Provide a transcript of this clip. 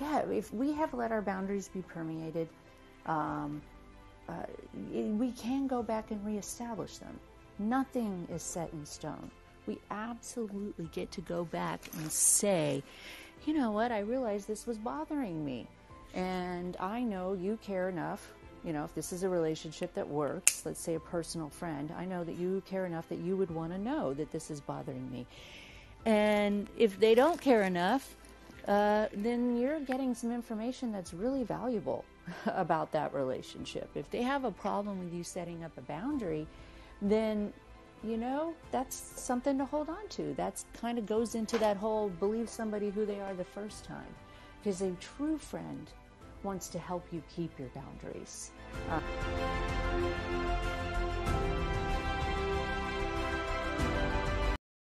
yeah, if we have let our boundaries be permeated, we can go back and reestablish them. Nothing is set in stone. We absolutely get to go back and say, you know what, I realized this was bothering me. And I know you care enough, you know, if this is a relationship that works, let's say a personal friend, I know that you care enough that you would want to know that this is bothering me. And if they don't care enough, then you're getting some information that's really valuable about that relationship. If they have a problem with you setting up a boundary, then, you know, that's something to hold on to. That's kind of goes into that whole believe somebody who they are the first time, because a true friend wants to help you keep your boundaries.